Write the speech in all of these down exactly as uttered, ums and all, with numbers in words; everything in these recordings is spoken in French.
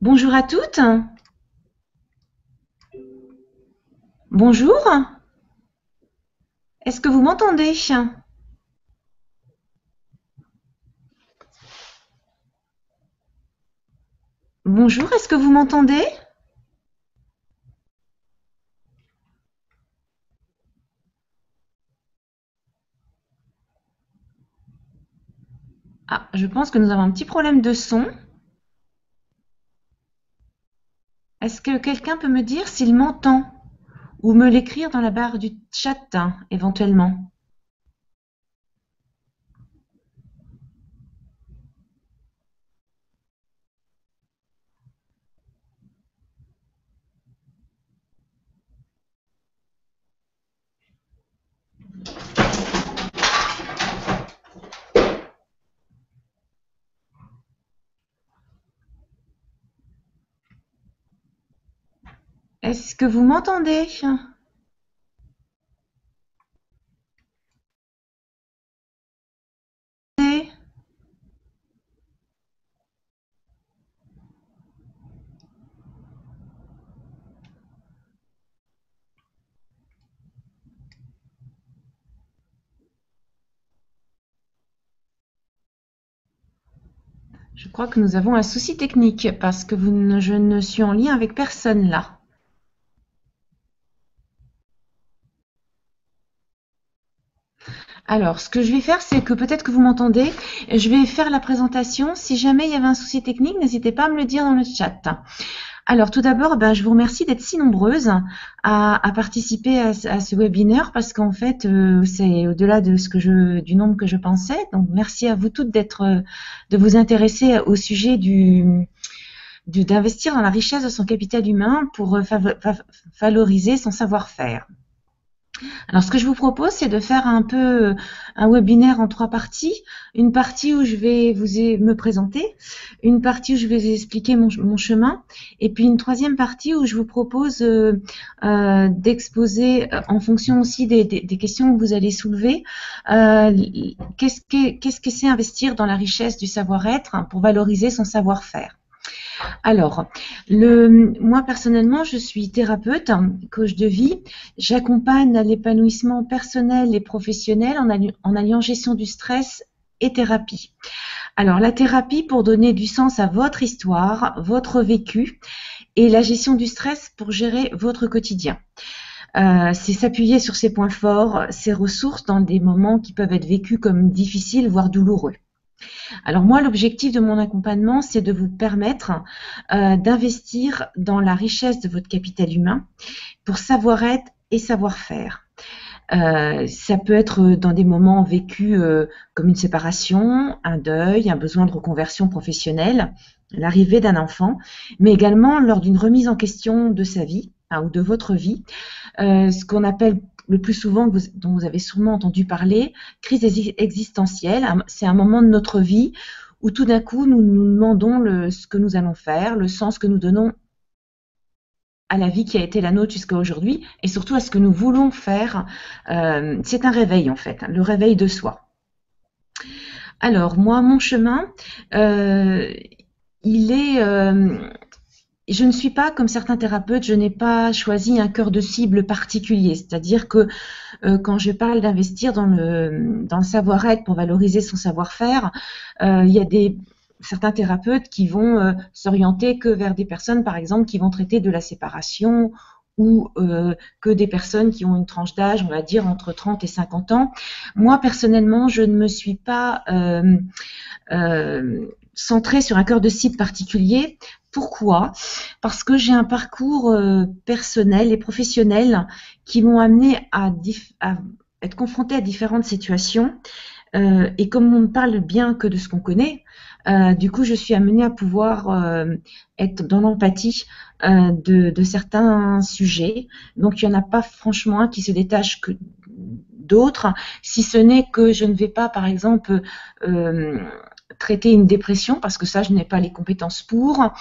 Bonjour à toutes. Bonjour. Est-ce que vous m'entendez? Bonjour, est-ce que vous m'entendez? Ah, je pense que nous avons un petit problème de son. Est-ce que quelqu'un peut me dire s'il m'entend ou me l'écrire dans la barre du chat, hein, éventuellement? Est-ce que vous m'entendez? Je crois que nous avons un souci technique parce que vous ne, je ne suis en lien avec personne là. Alors, ce que je vais faire, c'est que peut-être que vous m'entendez, je vais faire la présentation. Si jamais il y avait un souci technique, n'hésitez pas à me le dire dans le chat. Alors, tout d'abord, ben, je vous remercie d'être si nombreuses à, à participer à, à ce webinaire parce qu'en fait, euh, c'est au-delà de ce que je, du nombre que je pensais. Donc, merci à vous toutes d'être, de vous intéresser au sujet du... d'investir dans la richesse de son capital humain pour valoriser son savoir-faire. Alors, ce que je vous propose, c'est de faire un peu un webinaire en trois parties. Une partie où je vais vous me présenter, une partie où je vais vous expliquer mon, mon chemin, et puis une troisième partie où je vous propose euh, euh, d'exposer, euh, en fonction aussi des, des, des questions que vous allez soulever, euh, qu'est-ce que qu'est-ce que c'est investir dans la richesse du savoir-être hein, pour valoriser son savoir-faire. Alors, le, moi personnellement, je suis thérapeute, coach de vie. J'accompagne l'épanouissement personnel et professionnel en, alli en alliant gestion du stress et thérapie. Alors, la thérapie pour donner du sens à votre histoire, votre vécu, et la gestion du stress pour gérer votre quotidien. Euh, c'est s'appuyer sur ses points forts, ses ressources dans des moments qui peuvent être vécus comme difficiles, voire douloureux. Alors moi, l'objectif de mon accompagnement, c'est de vous permettre euh, d'investir dans la richesse de votre capital humain pour savoir-être et savoir-faire. Euh, ça peut être dans des moments vécus euh, comme une séparation, un deuil, un besoin de reconversion professionnelle, l'arrivée d'un enfant, mais également lors d'une remise en question de sa vie hein, ou de votre vie, euh, ce qu'on appelle le plus souvent, dont vous avez sûrement entendu parler, crise existentielle. C'est un moment de notre vie où tout d'un coup, nous nous demandons le, ce que nous allons faire, le sens que nous donnons à la vie qui a été la nôtre jusqu'à aujourd'hui, et surtout à ce que nous voulons faire. Euh, c'est un réveil, en fait, hein, le réveil de soi. Alors, moi, mon chemin, euh, il est... Euh, Je ne suis pas, comme certains thérapeutes, je n'ai pas choisi un cœur de cible particulier. C'est-à-dire que euh, quand je parle d'investir dans le, dans le savoir-être pour valoriser son savoir-faire, euh, il y a des, certains thérapeutes qui vont euh, s'orienter que vers des personnes, par exemple, qui vont traiter de la séparation ou euh, que des personnes qui ont une tranche d'âge, on va dire, entre trente et cinquante ans. Moi, personnellement, je ne me suis pas euh, euh, centrée sur un cœur de cible particulier. Pourquoi? Parce que j'ai un parcours euh, personnel et professionnel qui m'ont amené à, à être confrontée à différentes situations. Euh, et comme on ne parle bien que de ce qu'on connaît, euh, du coup, je suis amenée à pouvoir euh, être dans l'empathie euh, de, de certains sujets. Donc, il n'y en a pas franchement un qui se détache que d'autres, si ce n'est que je ne vais pas, par exemple... Euh, traiter une dépression, parce que ça, je n'ai pas les compétences pour,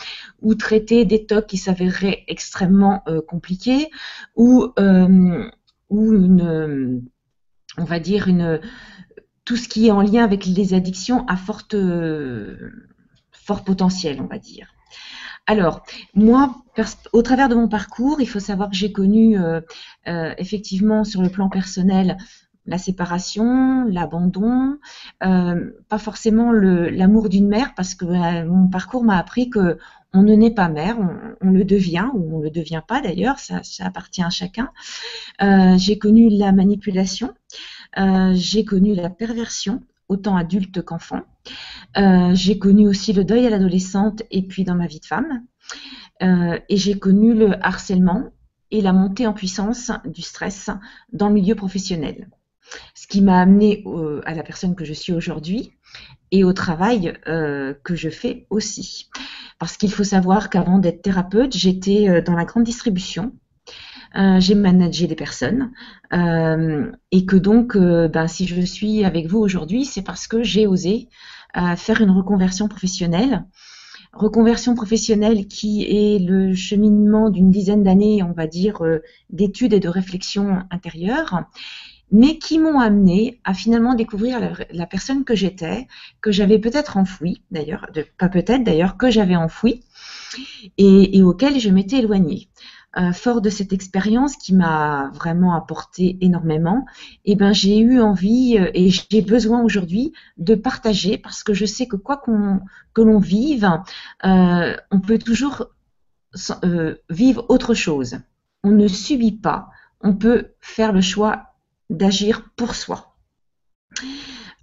ou traiter des tocs qui s'avéraient extrêmement euh, compliqués, ou, euh, ou une, on va dire, une, tout ce qui est en lien avec les addictions à forte, euh, fort potentiel, on va dire. Alors, moi, au travers de mon parcours, il faut savoir que j'ai connu euh, euh, effectivement sur le plan personnel la séparation, l'abandon, euh, pas forcément l'amour d'une mère, parce que euh, mon parcours m'a appris que on ne naît pas mère, on, on le devient, ou on ne le devient pas d'ailleurs, ça, ça appartient à chacun. Euh, j'ai connu la manipulation, euh, j'ai connu la perversion, autant adulte qu'enfant. Euh, j'ai connu aussi le deuil à l'adolescente et puis dans ma vie de femme. Euh, et j'ai connu le harcèlement et la montée en puissance du stress dans le milieu professionnel. Ce qui m'a amenée au, à la personne que je suis aujourd'hui et au travail euh, que je fais aussi. Parce qu'il faut savoir qu'avant d'être thérapeute, j'étais dans la grande distribution. Euh, j'ai managé des personnes euh, et que donc, euh, ben, si je suis avec vous aujourd'hui, c'est parce que j'ai osé euh, faire une reconversion professionnelle. Reconversion professionnelle qui est le cheminement d'une dizaine d'années, on va dire, euh, d'études et de réflexions intérieures, mais qui m'ont amené à finalement découvrir la, la personne que j'étais, que j'avais peut-être enfouie, d'ailleurs, pas peut-être d'ailleurs, que j'avais enfouie et, et auquel je m'étais éloignée. Euh, fort de cette expérience qui m'a vraiment apporté énormément, eh ben, j'ai eu envie euh, et j'ai besoin aujourd'hui de partager parce que je sais que quoi qu'on que l'on vive, euh, on peut toujours euh, vivre autre chose. On ne subit pas, on peut faire le choix d'agir pour soi.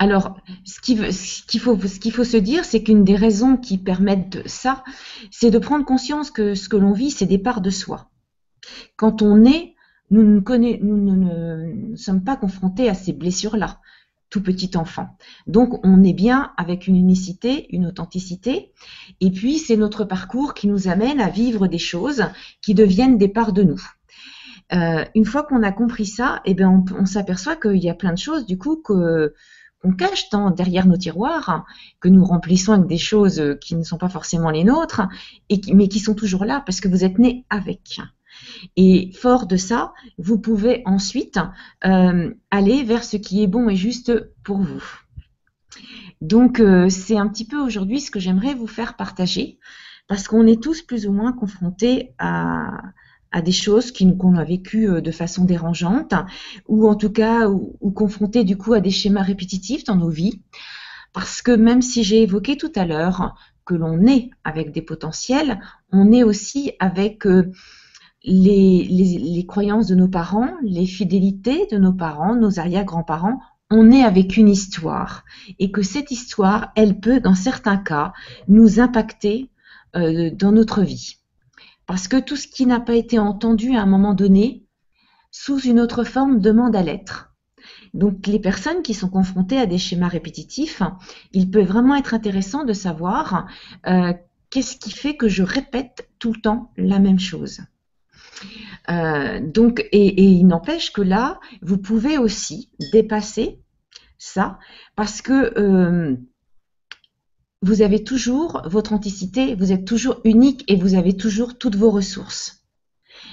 Alors, ce qu'il ce qu'il faut, ce qu'il faut se dire, c'est qu'une des raisons qui permettent ça, c'est de prendre conscience que ce que l'on vit, c'est des parts de soi. Quand on est, nous ne, connaît, nous ne, ne sommes pas confrontés à ces blessures-là, tout petit enfant. Donc, on est bien avec une unicité, une authenticité. Et puis, c'est notre parcours qui nous amène à vivre des choses qui deviennent des parts de nous. Euh, une fois qu'on a compris ça, eh bien, on, on s'aperçoit qu'il y a plein de choses, du coup, que... qu'on cache tant derrière nos tiroirs, que nous remplissons avec des choses qui ne sont pas forcément les nôtres, et qui, mais qui sont toujours là parce que vous êtes nés avec. Et fort de ça, vous pouvez ensuite euh, aller vers ce qui est bon et juste pour vous. Donc euh, c'est un petit peu aujourd'hui ce que j'aimerais vous faire partager, parce qu'on est tous plus ou moins confrontés à... à des choses qu'on a vécues de façon dérangeante, ou en tout cas, ou, ou confrontées du coup à des schémas répétitifs dans nos vies. Parce que même si j'ai évoqué tout à l'heure que l'on est avec des potentiels, on est aussi avec euh, les, les, les croyances de nos parents, les fidélités de nos parents, nos arrière-grands-parents, on est avec une histoire. Et que cette histoire, elle peut, dans certains cas, nous impacter euh, dans notre vie. Parce que tout ce qui n'a pas été entendu à un moment donné, sous une autre forme, demande à l'être. Donc les personnes qui sont confrontées à des schémas répétitifs, il peut vraiment être intéressant de savoir euh, qu'est-ce qui fait que je répète tout le temps la même chose. Euh, donc, et, et il n'empêche que là, vous pouvez aussi dépasser ça, parce que... Euh, vous avez toujours votre authenticité, vous êtes toujours unique et vous avez toujours toutes vos ressources.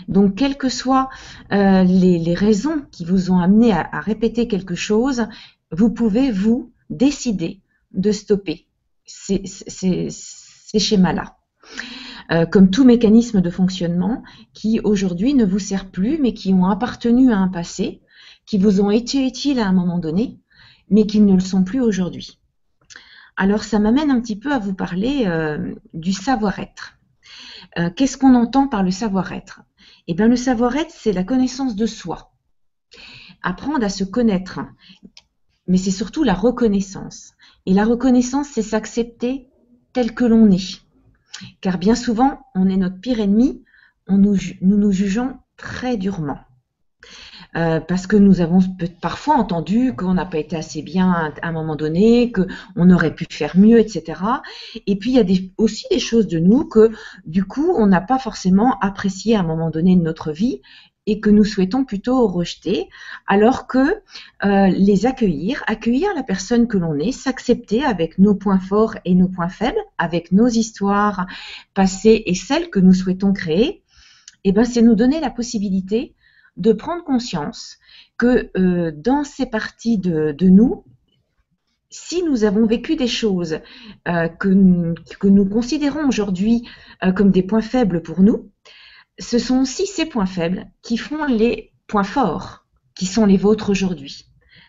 Donc, quelles que soient euh, les, les raisons qui vous ont amené à, à répéter quelque chose, vous pouvez, vous, décider de stopper ces, ces, ces schémas-là. Euh, comme tout mécanisme de fonctionnement qui, aujourd'hui, ne vous sert plus, mais qui ont appartenu à un passé, qui vous ont été utiles à un moment donné, mais qui ne le sont plus aujourd'hui. Alors, ça m'amène un petit peu à vous parler euh, du savoir-être. Euh, Qu'est-ce qu'on entend par le savoir-être? Eh bien, le savoir-être, c'est la connaissance de soi. Apprendre à se connaître. Mais c'est surtout la reconnaissance. Et la reconnaissance, c'est s'accepter tel que l'on est. Car bien souvent, on est notre pire ennemi, on nous, nous nous jugeons très durement. Euh, parce que nous avons parfois entendu qu'on n'a pas été assez bien à un moment donné, qu'on aurait pu faire mieux, et cetera. Et puis, il y a des, aussi des choses de nous que, du coup, on n'a pas forcément apprécié à un moment donné de notre vie et que nous souhaitons plutôt rejeter, alors que euh, les accueillir, accueillir la personne que l'on est, s'accepter avec nos points forts et nos points faibles, avec nos histoires passées et celles que nous souhaitons créer, eh ben, c'est nous donner la possibilité de prendre conscience que euh, dans ces parties de, de nous, si nous avons vécu des choses euh, que, nous, que nous considérons aujourd'hui euh, comme des points faibles pour nous, ce sont aussi ces points faibles qui font les points forts qui sont les vôtres aujourd'hui.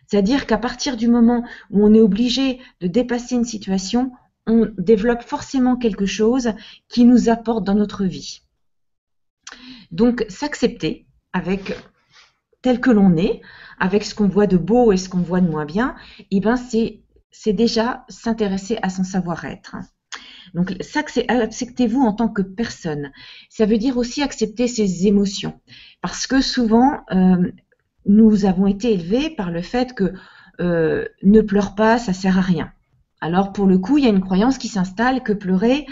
C'est-à-dire qu'à partir du moment où on est obligé de dépasser une situation, on développe forcément quelque chose qui nous apporte dans notre vie. Donc, s'accepter avec tel que l'on est, avec ce qu'on voit de beau et ce qu'on voit de moins bien, eh ben c'est déjà s'intéresser à son savoir-être. Donc, acceptez-vous en tant que personne. Ça veut dire aussi accepter ses émotions. Parce que souvent, euh, nous avons été élevés par le fait que euh, ne pleure pas, ça sert à rien. Alors, pour le coup, il y a une croyance qui s'installe que pleurer,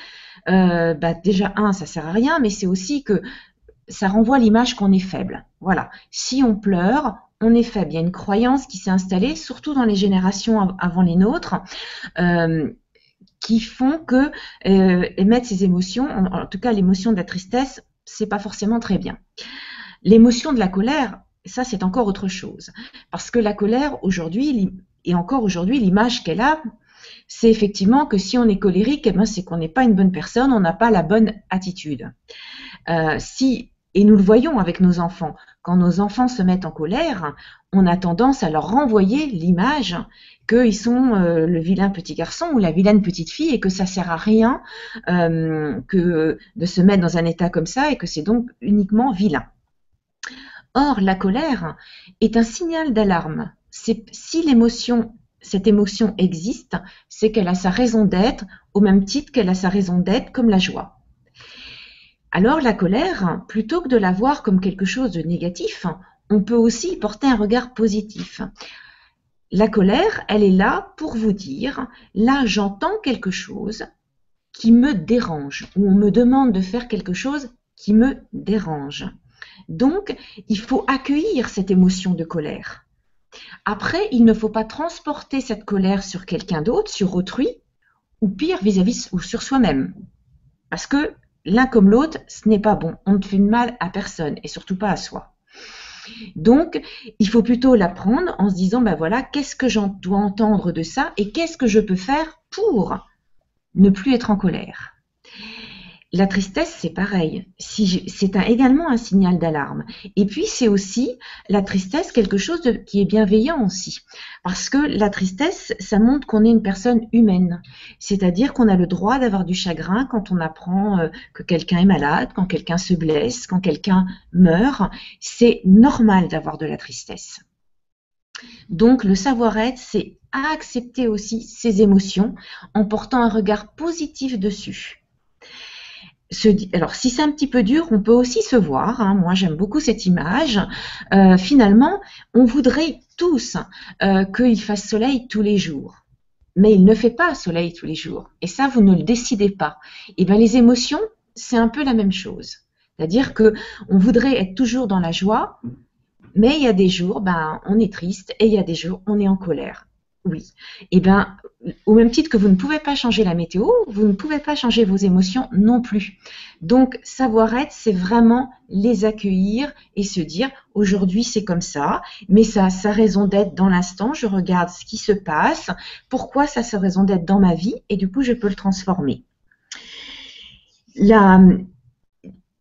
euh, bah, déjà, un, ça sert à rien, mais c'est aussi que ça renvoie l'image qu'on est faible. Voilà. Si on pleure, on est faible. Il y a une croyance qui s'est installée, surtout dans les générations av- avant les nôtres, euh, qui font que euh, émettre ces émotions, en, en tout cas l'émotion de la tristesse, c'est pas forcément très bien. L'émotion de la colère, ça c'est encore autre chose. Parce que la colère aujourd'hui, et encore aujourd'hui, l'image qu'elle a, c'est effectivement que si on est colérique, eh ben, c'est qu'on n'est pas une bonne personne, on n'a pas la bonne attitude. Euh, si, et nous le voyons avec nos enfants, quand nos enfants se mettent en colère, on a tendance à leur renvoyer l'image qu'ils sont euh, le vilain petit garçon ou la vilaine petite fille et que ça ne sert à rien euh, que de se mettre dans un état comme ça et que c'est donc uniquement vilain. Or, la colère est un signal d'alarme. Si l'émotion... cette émotion existe, c'est qu'elle a sa raison d'être, au même titre qu'elle a sa raison d'être comme la joie. Alors la colère, plutôt que de la voir comme quelque chose de négatif, on peut aussi porter un regard positif. La colère, elle est là pour vous dire, là j'entends quelque chose qui me dérange, ou on me demande de faire quelque chose qui me dérange. Donc, il faut accueillir cette émotion de colère. Après, il ne faut pas transporter cette colère sur quelqu'un d'autre, sur autrui, ou pire, vis-à-vis, ou sur soi-même. Parce que l'un comme l'autre, ce n'est pas bon. On ne fait de mal à personne, et surtout pas à soi. Donc, il faut plutôt la prendre en se disant, ben voilà, qu'est-ce que j'en dois entendre de ça, et qu'est-ce que je peux faire pour ne plus être en colère ? La tristesse, c'est pareil. Si c'est un, également un signal d'alarme. Et puis, c'est aussi la tristesse, quelque chose de, qui est bienveillant aussi. Parce que la tristesse, ça montre qu'on est une personne humaine. C'est-à-dire qu'on a le droit d'avoir du chagrin quand on apprend euh, que quelqu'un est malade, quand quelqu'un se blesse, quand quelqu'un meurt. C'est normal d'avoir de la tristesse. Donc, le savoir-être, c'est accepter aussi ses émotions en portant un regard positif dessus. Alors, si c'est un petit peu dur, on peut aussi se voir, hein. Moi j'aime beaucoup cette image, euh, finalement, on voudrait tous euh, qu'il fasse soleil tous les jours, mais il ne fait pas soleil tous les jours, et ça vous ne le décidez pas. Et bien les émotions, c'est un peu la même chose, c'est-à-dire que on voudrait être toujours dans la joie, mais il y a des jours, ben, on est triste, et il y a des jours, on est en colère. Oui, et bien, au même titre que vous ne pouvez pas changer la météo, vous ne pouvez pas changer vos émotions non plus. Donc, savoir-être, c'est vraiment les accueillir et se dire, aujourd'hui c'est comme ça, mais ça a sa raison d'être dans l'instant, je regarde ce qui se passe, pourquoi ça a sa raison d'être dans ma vie, et du coup, je peux le transformer. La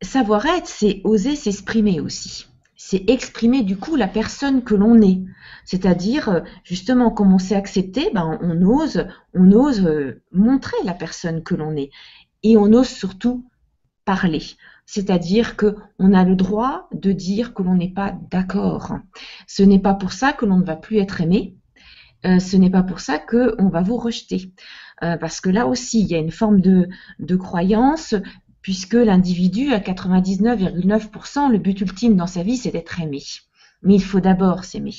savoir-être, c'est oser s'exprimer aussi. C'est exprimer du coup la personne que l'on est. C'est-à-dire, justement, comme on s'est accepté, ben, on ose, on ose montrer la personne que l'on est. Et on ose surtout parler. C'est-à-dire qu'on a le droit de dire que l'on n'est pas d'accord. Ce n'est pas pour ça que l'on ne va plus être aimé. Euh, ce n'est pas pour ça qu'on va vous rejeter. Euh, parce que là aussi, il y a une forme de, de croyance... puisque l'individu, à quatre-vingt-dix-neuf virgule neuf pour cent, le but ultime dans sa vie, c'est d'être aimé. Mais il faut d'abord s'aimer.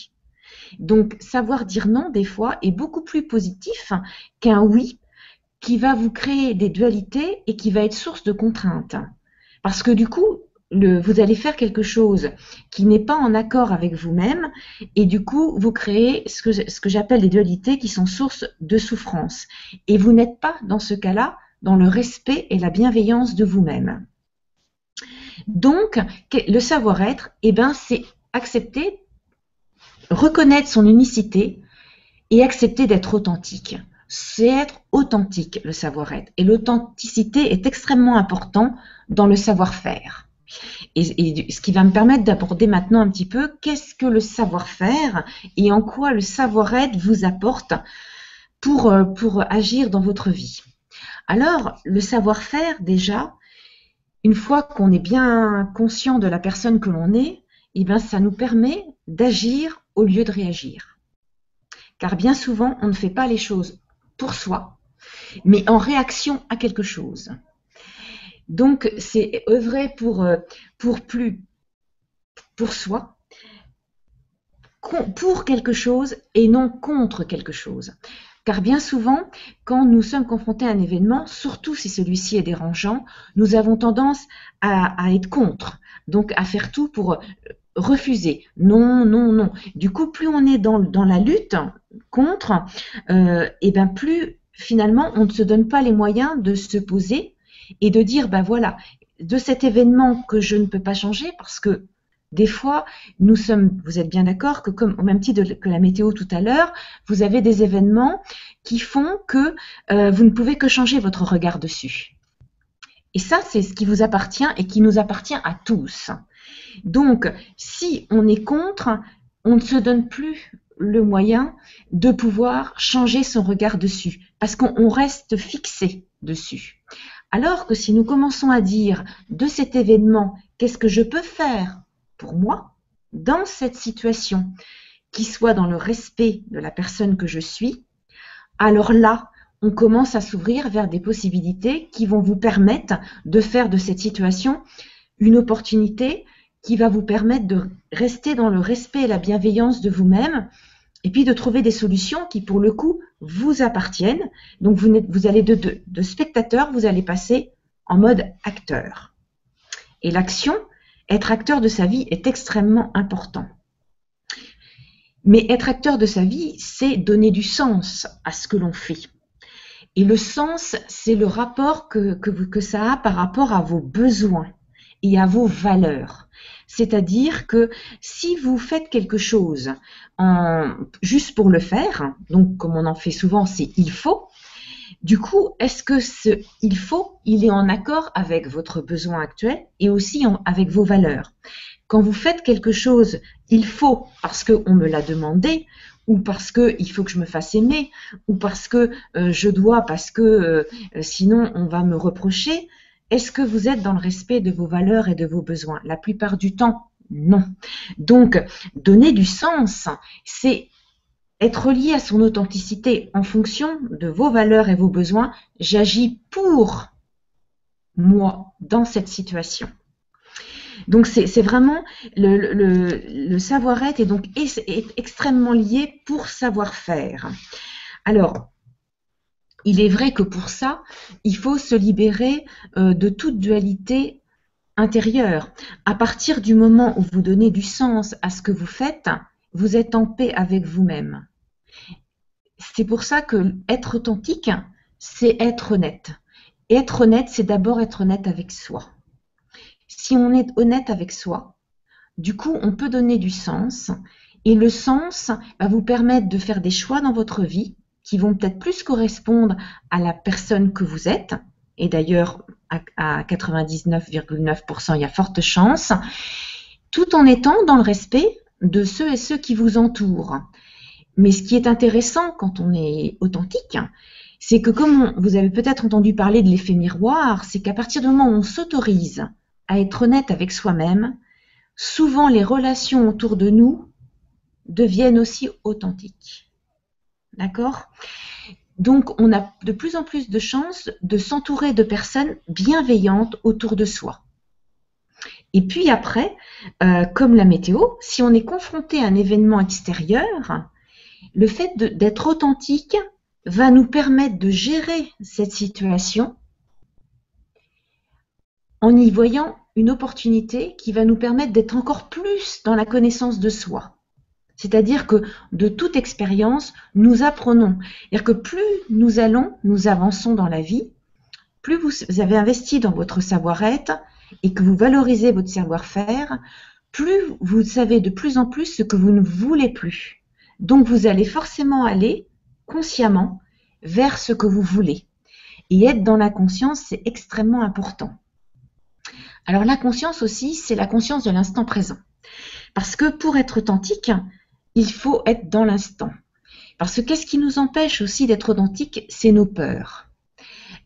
Donc, savoir dire non, des fois, est beaucoup plus positif qu'un oui qui va vous créer des dualités et qui va être source de contraintes. Parce que du coup, le, vous allez faire quelque chose qui n'est pas en accord avec vous-même et du coup, vous créez ce que, ce que j'appelle des dualités qui sont source de souffrance. Et vous n'êtes pas, dans ce cas-là, dans le respect et la bienveillance de vous-même. Donc, le savoir-être, eh ben, c'est accepter, reconnaître son unicité et accepter d'être authentique. C'est être authentique, le savoir-être. Et l'authenticité est extrêmement importante dans le savoir-faire. Et, et ce qui va me permettre d'aborder maintenant un petit peu qu'est-ce que le savoir-faire et en quoi le savoir-être vous apporte pour, pour agir dans votre vie. Alors, le savoir-faire, déjà, une fois qu'on est bien conscient de la personne que l'on est, eh bien, ça nous permet d'agir au lieu de réagir. Car bien souvent, on ne fait pas les choses pour soi, mais en réaction à quelque chose. Donc, c'est œuvrer pour, pour plus, pour soi, pour quelque chose et non contre quelque chose. Car bien souvent, quand nous sommes confrontés à un événement, surtout si celui-ci est dérangeant, nous avons tendance à, à être contre, donc à faire tout pour refuser. Non, non, non. Du coup, plus on est dans, dans la lutte contre, euh, et ben plus finalement on ne se donne pas les moyens de se poser et de dire, ben voilà, de cet événement que je ne peux pas changer parce que des fois, nous sommes, vous êtes bien d'accord que comme au même titre que la météo tout à l'heure, vous avez des événements qui font que euh, vous ne pouvez que changer votre regard dessus. Et ça, c'est ce qui vous appartient et qui nous appartient à tous. Donc, si on est contre, on ne se donne plus le moyen de pouvoir changer son regard dessus, parce qu'on reste fixé dessus. Alors que si nous commençons à dire de cet événement, qu'est-ce que je peux faire pour moi, dans cette situation, qui soit dans le respect de la personne que je suis, alors là, on commence à s'ouvrir vers des possibilités qui vont vous permettre de faire de cette situation une opportunité qui va vous permettre de rester dans le respect et la bienveillance de vous-même et puis de trouver des solutions qui, pour le coup, vous appartiennent. Donc, vous, vous allez de, de, de spectateur, vous allez passer en mode acteur. Et l'action, être acteur de sa vie est extrêmement important. Mais être acteur de sa vie, c'est donner du sens à ce que l'on fait. Et le sens, c'est le rapport que, que, que ça a par rapport à vos besoins et à vos valeurs. C'est-à-dire que si vous faites quelque chose en, juste pour le faire, donc comme on en fait souvent, c'est « il faut », du coup, est-ce que ce « il faut », il est en accord avec votre besoin actuel et aussi en, avec vos valeurs? Quand vous faites quelque chose « il faut » parce qu'on me l'a demandé ou parce qu'il faut que je me fasse aimer ou parce que euh, je dois, parce que euh, sinon on va me reprocher, est-ce que vous êtes dans le respect de vos valeurs et de vos besoins? La plupart du temps, non. Donc, donner du sens, c'est être lié à son authenticité en fonction de vos valeurs et vos besoins. J'agis pour moi dans cette situation. Donc, c'est vraiment le, le, le savoir-être est donc est, est extrêmement lié pour savoir-faire. Alors, il est vrai que pour ça, il faut se libérer euh, de toute dualité intérieure. À partir du moment où vous donnez du sens à ce que vous faites, vous êtes en paix avec vous-même. C'est pour ça que être authentique, c'est être honnête. Et être honnête, c'est d'abord être honnête avec soi. Si on est honnête avec soi, du coup, on peut donner du sens. Et le sens va vous permettre de faire des choix dans votre vie qui vont peut-être plus correspondre à la personne que vous êtes. Et d'ailleurs, à quatre-vingt-dix-neuf virgule neuf pour cent, il y a forte chance. Tout en étant dans le respect de ceux et ceux qui vous entourent. Mais ce qui est intéressant quand on est authentique, c'est que comme on, vous avez peut-être entendu parler de l'effet miroir, c'est qu'à partir du moment où on s'autorise à être honnête avec soi-même, souvent les relations autour de nous deviennent aussi authentiques. D'accord? Donc on a de plus en plus de chances de s'entourer de personnes bienveillantes autour de soi. Et puis après, euh, comme la météo, si on est confronté à un événement extérieur, le fait d'être authentique va nous permettre de gérer cette situation en y voyant une opportunité qui va nous permettre d'être encore plus dans la connaissance de soi. C'est-à-dire que de toute expérience, nous apprenons. C'est-à-dire que plus nous allons, nous avançons dans la vie, plus vous avez investi dans votre savoir-être, et que vous valorisez votre savoir-faire, plus vous savez de plus en plus ce que vous ne voulez plus. Donc, vous allez forcément aller consciemment vers ce que vous voulez. Et être dans la conscience, c'est extrêmement important. Alors, la conscience aussi, c'est la conscience de l'instant présent. Parce que pour être authentique, il faut être dans l'instant. Parce que qu'est-ce qui nous empêche aussi d'être authentique? C'est nos peurs.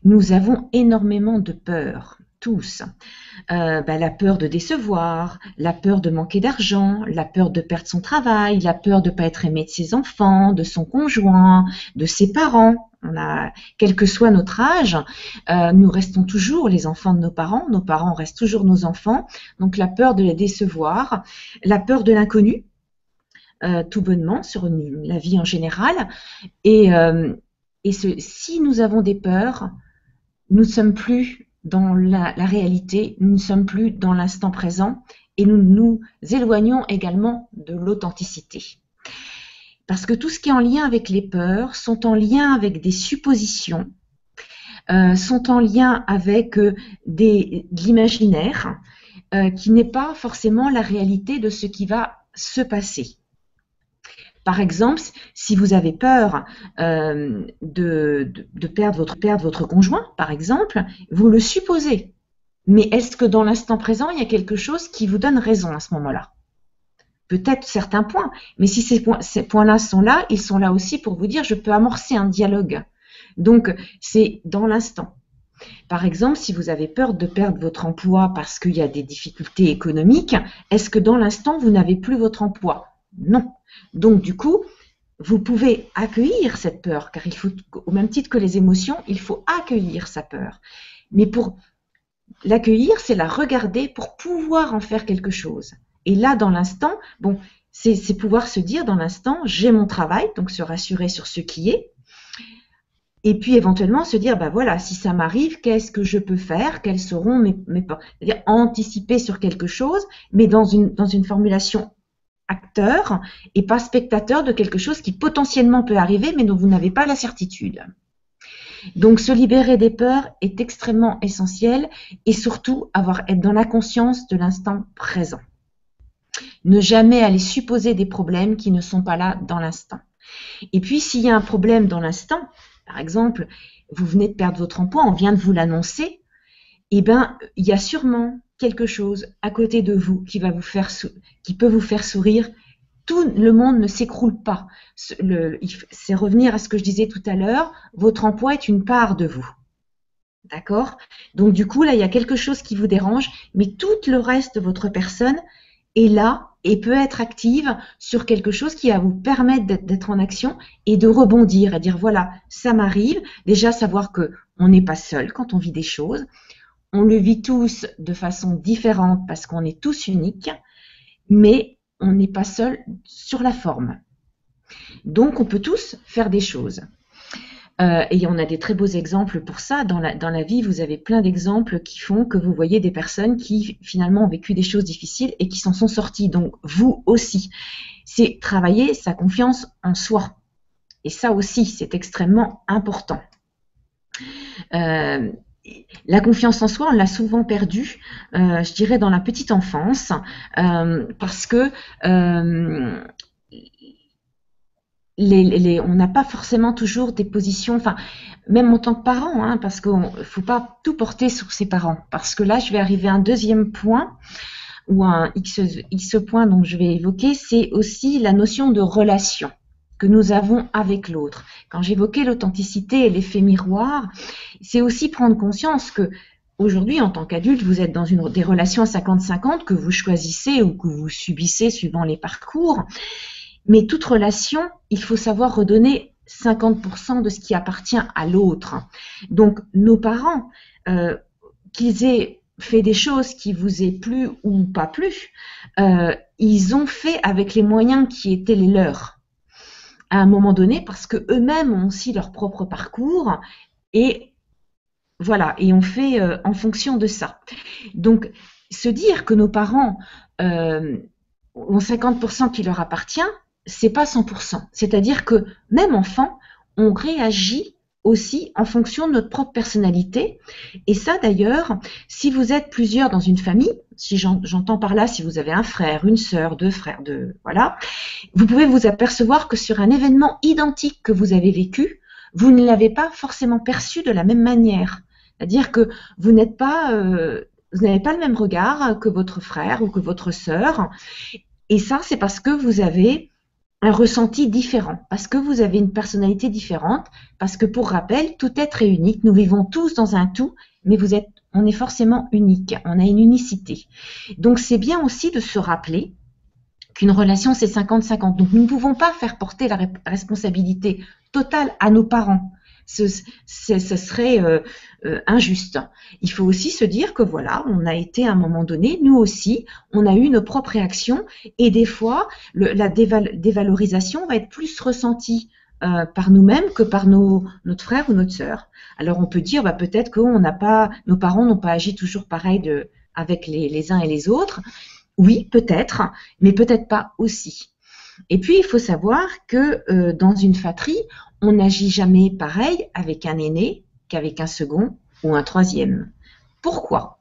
Nous avons énormément de peurs, tous. Euh, bah, la peur de décevoir, la peur de manquer d'argent, la peur de perdre son travail, la peur de ne pas être aimé de ses enfants, de son conjoint, de ses parents. On a, quel que soit notre âge, euh, nous restons toujours les enfants de nos parents, nos parents restent toujours nos enfants, donc la peur de les décevoir, la peur de l'inconnu, euh, tout bonnement, sur une, la vie en général. Et, euh, et ce, si nous avons des peurs, nous ne sommes plus dans la, la réalité, nous ne sommes plus dans l'instant présent et nous nous éloignons également de l'authenticité. Parce que tout ce qui est en lien avec les peurs, sont en lien avec des suppositions, euh, sont en lien avec euh, des, de l'imaginaire, euh, qui n'est pas forcément la réalité de ce qui va se passer. Par exemple, si vous avez peur euh, de, de, de perdre votre, perdre votre conjoint, par exemple, vous le supposez. Mais est-ce que dans l'instant présent, il y a quelque chose qui vous donne raison à ce moment-là ? Peut-être certains points, mais si ces points, ces points-là sont là, ils sont là aussi pour vous dire je peux amorcer un dialogue. Donc, c'est dans l'instant. Par exemple, si vous avez peur de perdre votre emploi parce qu'il y a des difficultés économiques, est-ce que dans l'instant, vous n'avez plus votre emploi? Non. Donc, du coup, vous pouvez accueillir cette peur, car il faut, au même titre que les émotions, il faut accueillir sa peur. Mais pour l'accueillir, c'est la regarder pour pouvoir en faire quelque chose. Et là, dans l'instant, bon, c'est pouvoir se dire dans l'instant, j'ai mon travail, donc se rassurer sur ce qui est. Et puis éventuellement se dire, ben voilà, si ça m'arrive, qu'est-ce que je peux faire? Quels seront mes, mes peurs? C'est-à-dire anticiper sur quelque chose, mais dans une, dans une formulation acteur et pas spectateur de quelque chose qui potentiellement peut arriver, mais dont vous n'avez pas la certitude. Donc, se libérer des peurs est extrêmement essentiel et surtout avoir être dans la conscience de l'instant présent. Ne jamais aller supposer des problèmes qui ne sont pas là dans l'instant. Et puis, s'il y a un problème dans l'instant, par exemple, vous venez de perdre votre emploi, on vient de vous l'annoncer, eh bien, il y a sûrement quelque chose à côté de vous qui, va vous faire qui peut vous faire sourire. Tout le monde ne s'écroule pas. C'est revenir à ce que je disais tout à l'heure, votre emploi est une part de vous. D'accord? Donc, du coup, là, il y a quelque chose qui vous dérange, mais tout le reste de votre personne est là et peut être active sur quelque chose qui va vous permettre d'être en action et de rebondir et dire voilà, ça m'arrive. Déjà, savoir qu'on n'est pas seul quand on vit des choses. On le vit tous de façon différente parce qu'on est tous uniques, mais on n'est pas seul sur la forme. Donc, on peut tous faire des choses. Euh, et on a des très beaux exemples pour ça. Dans la, dans la vie, vous avez plein d'exemples qui font que vous voyez des personnes qui, finalement, ont vécu des choses difficiles et qui s'en sont sorties. Donc, vous aussi. C'est travailler sa confiance en soi. Et ça aussi, c'est extrêmement important. Euh, la confiance en soi, on l'a souvent perdue, euh, je dirais, dans la petite enfance, euh, parce que... Euh, Les, les, on n'a pas forcément toujours des positions, enfin, même en tant que parent, hein, parce qu'il ne faut pas tout porter sur ses parents. Parce que là, je vais arriver à un deuxième point, ou un X, X point dont je vais évoquer, c'est aussi la notion de relation que nous avons avec l'autre. Quand j'évoquais l'authenticité et l'effet miroir, c'est aussi prendre conscience que aujourd'hui, en tant qu'adulte, vous êtes dans une, des relations cinquante cinquante que vous choisissez ou que vous subissez suivant les parcours. Mais toute relation, il faut savoir redonner cinquante pour cent de ce qui appartient à l'autre. Donc, nos parents, euh, qu'ils aient fait des choses qui vous aient plu ou pas plu, euh, ils ont fait avec les moyens qui étaient les leurs à un moment donné, parce qu'eux-mêmes ont aussi leur propre parcours et voilà, et on fait euh, en fonction de ça. Donc, se dire que nos parents euh, ont cinquante pour cent qui leur appartient, c'est pas cent pour cent. C'est-à-dire que, même enfant, on réagit aussi en fonction de notre propre personnalité. Et ça d'ailleurs, si vous êtes plusieurs dans une famille, si j'entends par là, si vous avez un frère, une sœur, deux frères, deux, voilà, vous pouvez vous apercevoir que sur un événement identique que vous avez vécu, vous ne l'avez pas forcément perçu de la même manière. C'est-à-dire que vous n'êtes pas, euh, vous n'avez pas le même regard que votre frère ou que votre sœur. Et ça, c'est parce que vous avez un ressenti différent, parce que vous avez une personnalité différente, parce que pour rappel, tout être est unique, nous vivons tous dans un tout, mais vous êtes, on est forcément unique, on a une unicité. Donc c'est bien aussi de se rappeler qu'une relation c'est cinquante cinquante, donc nous ne pouvons pas faire porter la responsabilité totale à nos parents, ce, ce, ce serait euh, euh, injuste. Il faut aussi se dire que voilà, on a été à un moment donné, nous aussi, on a eu nos propres réactions et des fois, le, la déval dévalorisation va être plus ressentie euh, par nous-mêmes que par nos, notre frère ou notre sœur. Alors on peut dire bah, peut-être que on n'a pas, nos parents n'ont pas agi toujours pareil de, avec les, les uns et les autres. Oui, peut-être, mais peut-être pas aussi. Et puis, il faut savoir que euh, dans une fratrie, on n'agit jamais pareil avec un aîné qu'avec un second ou un troisième. Pourquoi?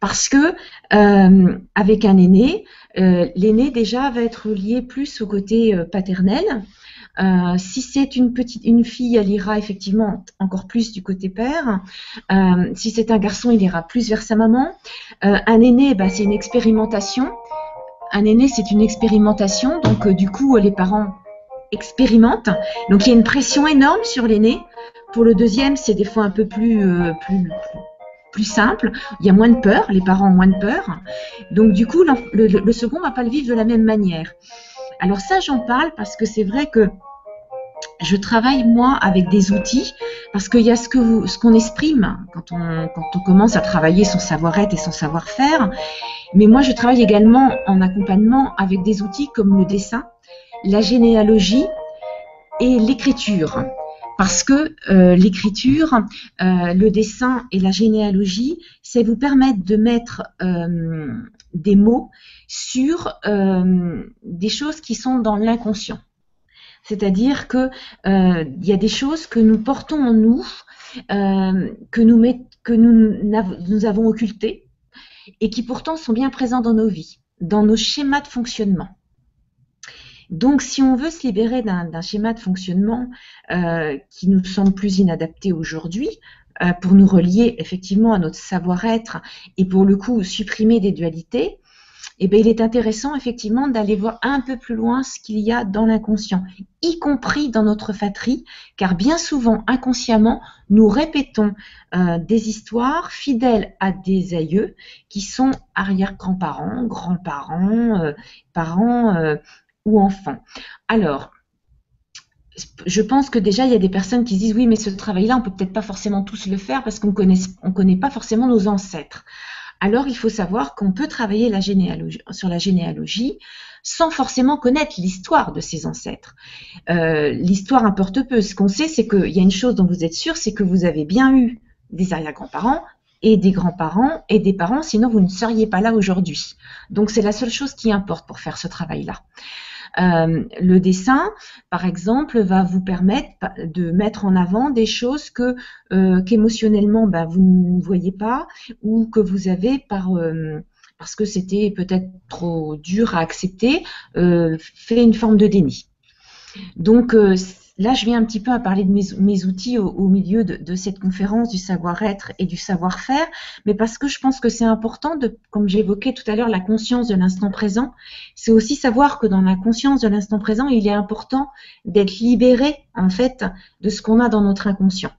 Parce que euh, avec un aîné, euh, l'aîné déjà va être lié plus au côté euh, paternel. Euh, si c'est une petite, une fille, elle ira effectivement encore plus du côté père. Euh, si c'est un garçon, il ira plus vers sa maman. Euh, un aîné, bah, c'est une expérimentation. Un aîné, c'est une expérimentation, donc euh, du coup, les parents expérimentent. Donc, il y a une pression énorme sur l'aîné. Pour le deuxième, c'est des fois un peu plus, euh, plus, plus simple. Il y a moins de peur, les parents ont moins de peur. Donc, du coup, le, le, le second ne va pas le vivre de la même manière. Alors ça, j'en parle parce que c'est vrai que je travaille, moi, avec des outils, parce qu'il y a ce que vous, ce qu'on exprime quand on, quand on commence à travailler son savoir-être et son savoir-faire. Mais moi, je travaille également en accompagnement avec des outils comme le dessin, la généalogie et l'écriture. Parce que euh, l'écriture, euh, le dessin et la généalogie, ça vous permettre de mettre euh, des mots sur euh, des choses qui sont dans l'inconscient. C'est-à-dire que euh, y a des choses que nous portons en nous, euh, que nous met, que nous, nous avons occultées, et qui pourtant sont bien présents dans nos vies, dans nos schémas de fonctionnement. Donc, si on veut se libérer d'un schéma de fonctionnement euh, qui nous semble plus inadapté aujourd'hui, euh, pour nous relier effectivement à notre savoir-être et pour le coup supprimer des dualités, eh bien, il est intéressant effectivement d'aller voir un peu plus loin ce qu'il y a dans l'inconscient, y compris dans notre fratrie, car bien souvent, inconsciemment, nous répétons euh, des histoires fidèles à des aïeux qui sont arrière-grands-parents, grands-parents, euh, parents euh, ou enfants. Alors, je pense que déjà, il y a des personnes qui disent « Oui, mais ce travail-là, on ne peut peut-être pas forcément tous le faire parce qu'on ne connaît, on connaît pas forcément nos ancêtres. » Alors, il faut savoir qu'on peut travailler la généalogie, sur la généalogie sans forcément connaître l'histoire de ses ancêtres. Euh, l'histoire importe peu. Ce qu'on sait, c'est qu'il y a une chose dont vous êtes sûr, c'est que vous avez bien eu des arrière-grands-parents et des grands-parents et des parents, sinon vous ne seriez pas là aujourd'hui. Donc, c'est la seule chose qui importe pour faire ce travail-là. Euh, le dessin, par exemple, va vous permettre de mettre en avant des choses que euh, qu'émotionnellement bah, vous ne voyez pas ou que vous avez par euh, parce que c'était peut-être trop dur à accepter, euh, fait une forme de déni. Donc euh, là, je viens un petit peu à parler de mes, mes outils au, au milieu de, de cette conférence du savoir-être et du savoir-faire, mais parce que je pense que c'est important, de, comme j'évoquais tout à l'heure, la conscience de l'instant présent, c'est aussi savoir que dans la conscience de l'instant présent, il est important d'être libéré, en fait, de ce qu'on a dans notre inconscient.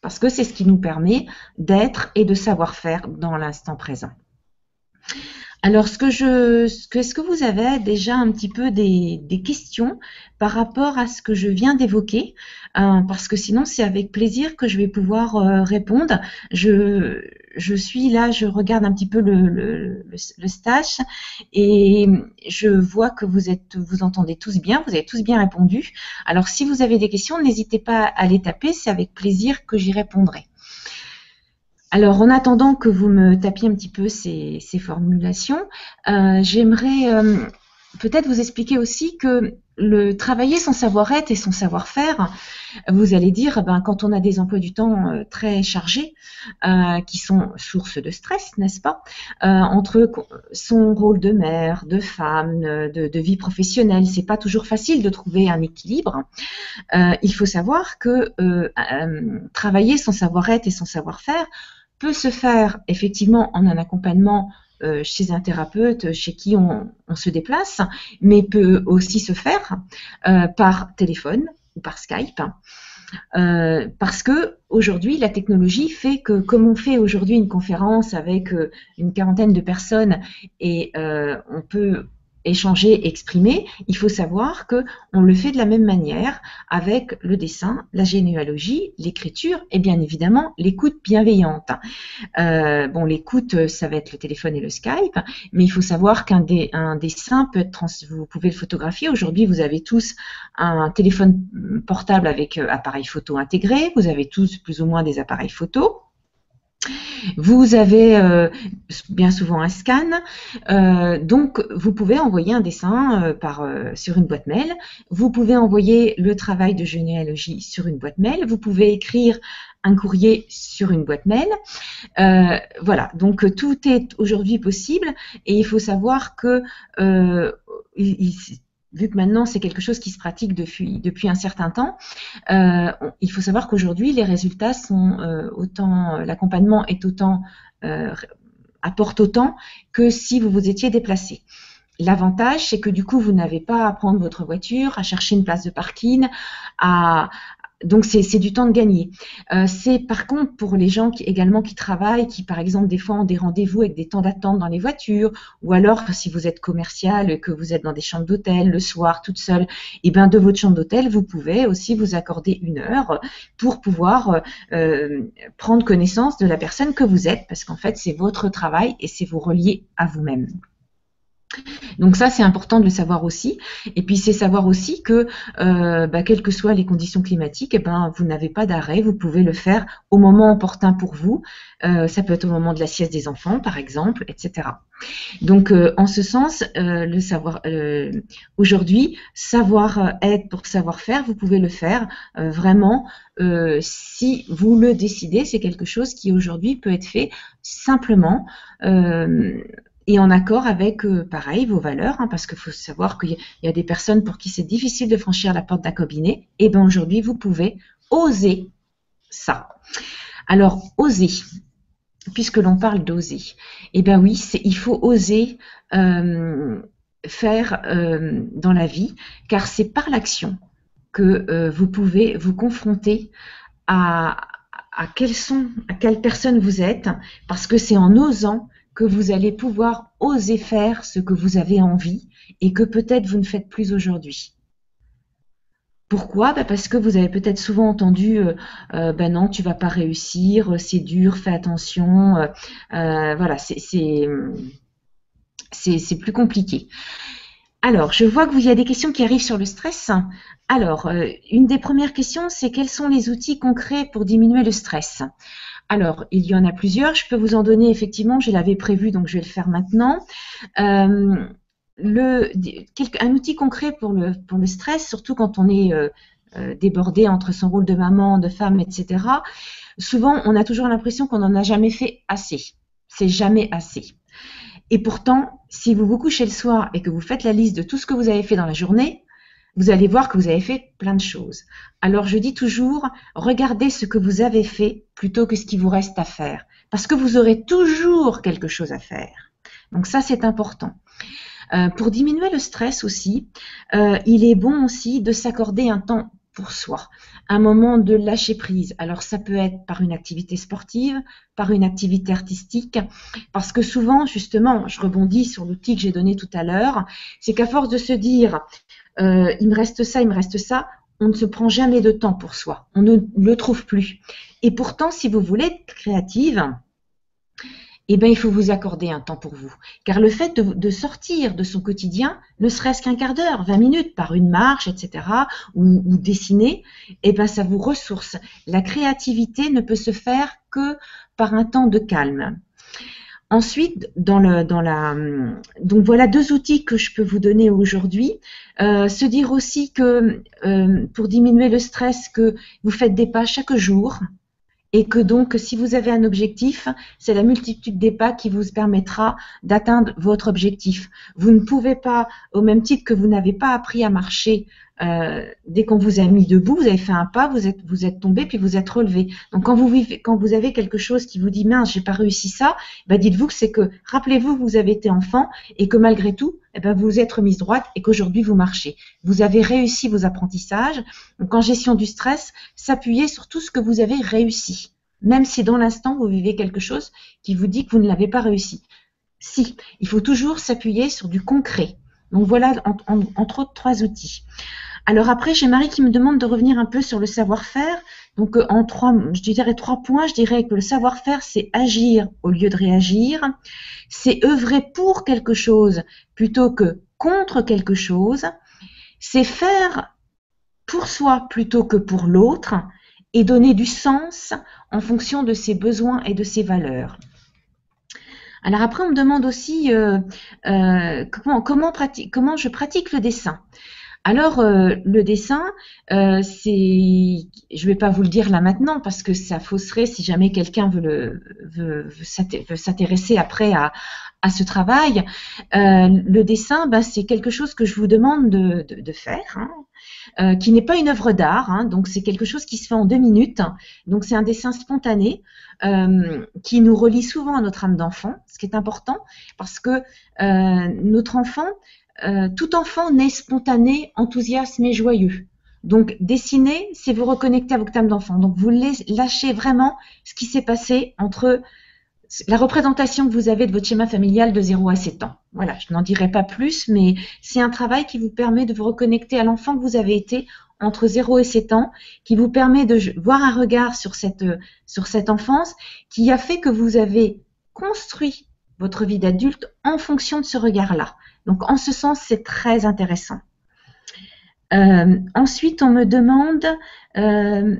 Parce que c'est ce qui nous permet d'être et de savoir-faire dans l'instant présent. Alors, est-ce que, est-ce que vous avez déjà un petit peu des, des questions par rapport à ce que je viens d'évoquer? euh, Parce que sinon, c'est avec plaisir que je vais pouvoir euh, répondre. Je, je suis là, je regarde un petit peu le, le, le, le stage et je vois que vous, êtes, vous entendez tous bien, vous avez tous bien répondu. Alors, si vous avez des questions, n'hésitez pas à les taper, c'est avec plaisir que j'y répondrai. Alors, en attendant que vous me tapiez un petit peu ces, ces formulations, euh, j'aimerais euh, peut-être vous expliquer aussi que le travailler son savoir-être et son savoir-faire, vous allez dire, ben, quand on a des emplois du temps euh, très chargés, euh, qui sont source de stress, n'est-ce pas, euh, entre son rôle de mère, de femme, de, de vie professionnelle, c'est pas toujours facile de trouver un équilibre. Euh, il faut savoir que euh, euh, travailler son savoir-être et son savoir-faire peut se faire effectivement en un accompagnement Euh, chez un thérapeute chez qui on, on se déplace, mais peut aussi se faire euh, par téléphone ou par Skype, euh, parce que aujourd'hui la technologie fait que, comme on fait aujourd'hui une conférence avec euh, une quarantaine de personnes et euh, on peut échanger, exprimer, il faut savoir que on le fait de la même manière avec le dessin, la généalogie, l'écriture et bien évidemment l'écoute bienveillante. Euh, bon, l'écoute, ça va être le téléphone et le Skype, mais il faut savoir qu'un dé, un dessin peut être, trans, vous pouvez le photographier. Aujourd'hui, vous avez tous un téléphone portable avec appareil photo intégré, vous avez tous plus ou moins des appareils photo. Vous avez euh, bien souvent un scan, euh, donc vous pouvez envoyer un dessin euh, par, euh, sur une boîte mail, vous pouvez envoyer le travail de généalogie sur une boîte mail, vous pouvez écrire un courrier sur une boîte mail. Euh, voilà, donc tout est aujourd'hui possible et il faut savoir que euh, il, il, vu que maintenant c'est quelque chose qui se pratique depuis, depuis un certain temps, euh, il faut savoir qu'aujourd'hui les résultats sont euh, autant, l'accompagnement est autant, euh, apporte autant que si vous vous étiez déplacé. L'avantage, c'est que du coup vous n'avez pas à prendre votre voiture, à chercher une place de parking, à... donc c'est du temps de gagner. Euh, c'est par contre pour les gens qui, également qui travaillent, qui par exemple des fois ont des rendez-vous avec des temps d'attente dans les voitures, ou alors si vous êtes commercial, que vous êtes dans des chambres d'hôtel le soir toute seule, et bien de votre chambre d'hôtel vous pouvez aussi vous accorder une heure pour pouvoir euh, prendre connaissance de la personne que vous êtes, parce qu'en fait c'est votre travail et c'est vous relier à vous-même. Donc ça, c'est important de le savoir aussi. Et puis, c'est savoir aussi que, euh, bah, quelles que soient les conditions climatiques, eh ben, vous n'avez pas d'arrêt. Vous pouvez le faire au moment opportun pour vous. Euh, ça peut être au moment de la sieste des enfants, par exemple, et cetera. Donc, euh, en ce sens, euh, le savoir euh, aujourd'hui, savoir être pour savoir faire, vous pouvez le faire euh, vraiment euh, si vous le décidez. C'est quelque chose qui, aujourd'hui, peut être fait simplement euh, et en accord avec, euh, pareil, vos valeurs, hein, parce qu'il faut savoir qu'il y a des personnes pour qui c'est difficile de franchir la porte d'un cabinet. Et bien aujourd'hui, vous pouvez oser ça. Alors, oser, puisque l'on parle d'oser, et bien oui, il faut oser euh, faire euh, dans la vie, car c'est par l'action que euh, vous pouvez vous confronter à, à quelles sont, à quelle personne vous êtes, parce que c'est en osant que vous allez pouvoir oser faire ce que vous avez envie et que peut-être vous ne faites plus aujourd'hui. Pourquoi? Bah parce que vous avez peut-être souvent entendu euh, euh, ben non, tu vas pas réussir, c'est dur, fais attention, euh, euh, voilà, c'est plus compliqué. Alors, je vois qu'il y a des questions qui arrivent sur le stress. Alors, euh, une des premières questions, c'est quels sont les outils concrets pour diminuer le stress? Alors, il y en a plusieurs. Je peux vous en donner, effectivement, je l'avais prévu, donc je vais le faire maintenant. Euh, le, un outil concret pour le, pour le stress, surtout quand on est euh, débordé entre son rôle de maman, de femme, et cetera. Souvent, on a toujours l'impression qu'on n'en a jamais fait assez. C'est jamais assez. Et pourtant, si vous vous couchez le soir et que vous faites la liste de tout ce que vous avez fait dans la journée, vous allez voir que vous avez fait plein de choses. Alors, je dis toujours, regardez ce que vous avez fait plutôt que ce qui vous reste à faire. Parce que vous aurez toujours quelque chose à faire. Donc, ça, c'est important. Euh, pour diminuer le stress aussi, euh, il est bon aussi de s'accorder un temps pour soi, un moment de lâcher prise. Alors, ça peut être par une activité sportive, par une activité artistique, parce que souvent, justement, je rebondis sur l'outil que j'ai donné tout à l'heure, c'est qu'à force de se dire... Euh, il me reste ça, il me reste ça, on ne se prend jamais de temps pour soi, on ne le trouve plus. Et pourtant, si vous voulez être créative, eh bien, il faut vous accorder un temps pour vous. Car le fait de, de sortir de son quotidien, ne serait-ce qu'un quart d'heure, vingt minutes, par une marche, et cetera, ou, ou dessiner, eh bien, ça vous ressource. La créativité ne peut se faire que par un temps de calme. Ensuite, dans le, dans la, donc voilà deux outils que je peux vous donner aujourd'hui. Euh, se dire aussi que euh, pour diminuer le stress, que vous faites des pas chaque jour et que donc si vous avez un objectif, c'est la multitude des pas qui vous permettra d'atteindre votre objectif. Vous ne pouvez pas, au même titre que vous n'avez pas appris à marcher, Euh, dès qu'on vous a mis debout, vous avez fait un pas, vous êtes, vous êtes tombé, puis vous êtes relevé. Donc quand vous vivez, quand vous avez quelque chose qui vous dit mince, j'ai pas réussi ça, ben dites-vous que c'est que, rappelez-vous, vous avez été enfant et que malgré tout, eh ben, vous vous êtes remise droite et qu'aujourd'hui vous marchez. Vous avez réussi vos apprentissages. Donc en gestion du stress, s'appuyer sur tout ce que vous avez réussi, même si dans l'instant vous vivez quelque chose qui vous dit que vous ne l'avez pas réussi. Si, il faut toujours s'appuyer sur du concret. Donc voilà, en, en, entre autres, trois outils. Alors après, j'ai Marie qui me demande de revenir un peu sur le savoir-faire. Donc euh, en trois, je dirais trois points, je dirais que le savoir-faire, c'est agir au lieu de réagir, c'est œuvrer pour quelque chose plutôt que contre quelque chose, c'est faire pour soi plutôt que pour l'autre et donner du sens en fonction de ses besoins et de ses valeurs. Alors après, on me demande aussi euh, euh, comment, comment, pratique, comment je pratique le dessin. Alors, euh, le dessin, euh, c'est, je ne vais pas vous le dire là maintenant parce que ça fausserait si jamais quelqu'un veut, le, veut, veut s'intéresser après à, à ce travail. Euh, le dessin, ben, c'est quelque chose que je vous demande de, de, de faire, hein, euh, qui n'est pas une œuvre d'art. Hein, donc, c'est quelque chose qui se fait en deux minutes. Donc, c'est un dessin spontané euh, qui nous relie souvent à notre âme d'enfant, ce qui est important parce que euh, notre enfant... Euh, tout enfant naît spontané, enthousiaste et joyeux. Donc, dessiner, c'est vous reconnecter à votre âme d'enfant. Donc, vous lâchez vraiment ce qui s'est passé entre la représentation que vous avez de votre schéma familial de zéro à sept ans. Voilà, je n'en dirai pas plus, mais c'est un travail qui vous permet de vous reconnecter à l'enfant que vous avez été entre zéro et sept ans, qui vous permet de voir un regard sur cette, sur cette enfance qui a fait que vous avez construit votre vie d'adulte en fonction de ce regard-là. Donc, en ce sens, c'est très intéressant. Euh, ensuite, on me demande euh,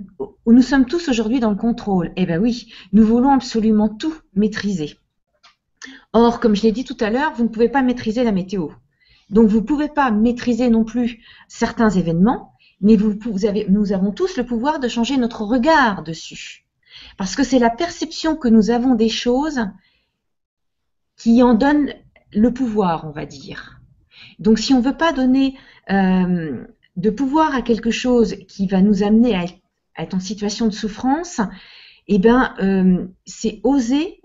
où nous sommes tous aujourd'hui dans le contrôle. Eh bien oui, nous voulons absolument tout maîtriser. Or, comme je l'ai dit tout à l'heure, vous ne pouvez pas maîtriser la météo. Donc, vous ne pouvez pas maîtriser non plus certains événements, mais vous, vous avez, nous avons tous le pouvoir de changer notre regard dessus. Parce que c'est la perception que nous avons des choses qui en donne... le pouvoir, on va dire. Donc, si on ne veut pas donner euh, de pouvoir à quelque chose qui va nous amener à être, à être en situation de souffrance, eh bien, euh, c'est oser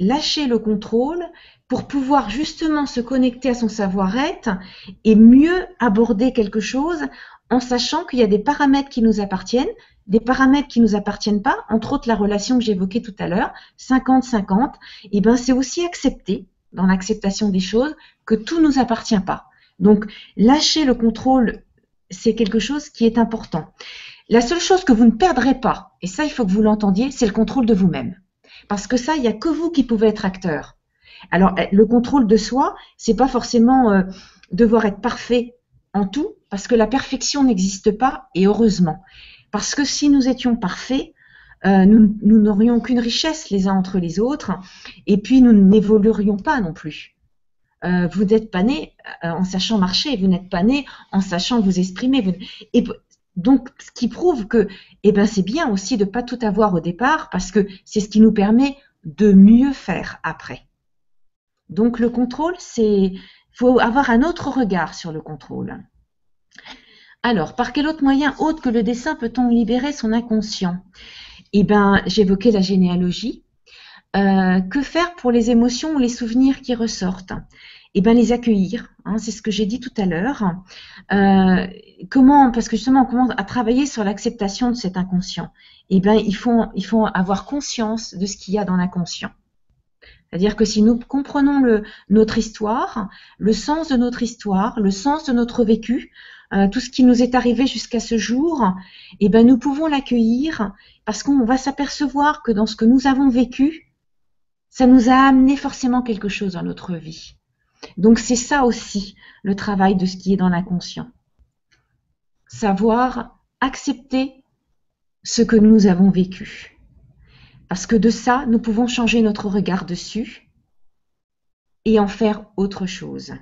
lâcher le contrôle pour pouvoir justement se connecter à son savoir-être et mieux aborder quelque chose en sachant qu'il y a des paramètres qui nous appartiennent, des paramètres qui ne nous appartiennent pas, entre autres la relation que j'évoquais tout à l'heure, cinquante cinquante, eh bien, c'est aussi accepter dans l'acceptation des choses, que tout ne nous appartient pas. Donc, lâcher le contrôle, c'est quelque chose qui est important. La seule chose que vous ne perdrez pas, et ça, il faut que vous l'entendiez, c'est le contrôle de vous-même. Parce que ça, il n'y a que vous qui pouvez être acteur. Alors, le contrôle de soi, c'est pas forcément euh, devoir être parfait en tout, parce que la perfection n'existe pas, et heureusement. Parce que si nous étions parfaits, Euh, nous, nous n'aurions aucune richesse les uns entre les autres et puis nous n'évoluerions pas non plus. Euh, vous n'êtes pas né euh, en sachant marcher, vous n'êtes pas né en sachant vous exprimer. Vous... Et donc, ce qui prouve que eh ben, c'est bien aussi de ne pas tout avoir au départ parce que c'est ce qui nous permet de mieux faire après. Donc, le contrôle, c'est... Il faut avoir un autre regard sur le contrôle. Alors, par quel autre moyen autre que le dessin peut-on libérer son inconscient ? Eh bien, j'évoquais la généalogie. Euh, que faire pour les émotions ou les souvenirs qui ressortent? Eh bien, les accueillir, hein, c'est ce que j'ai dit tout à l'heure. Euh, comment? Parce que justement, on commence à travailler sur l'acceptation de cet inconscient. Eh bien, il faut, il faut avoir conscience de ce qu'il y a dans l'inconscient. C'est-à-dire que si nous comprenons le, notre histoire, le sens de notre histoire, le sens de notre vécu, Euh, tout ce qui nous est arrivé jusqu'à ce jour, eh ben, nous pouvons l'accueillir parce qu'on va s'apercevoir que dans ce que nous avons vécu, ça nous a amené forcément quelque chose dans notre vie. Donc c'est ça aussi le travail de ce qui est dans l'inconscient. Savoir accepter ce que nous avons vécu. Parce que de ça, nous pouvons changer notre regard dessus et en faire autre chose.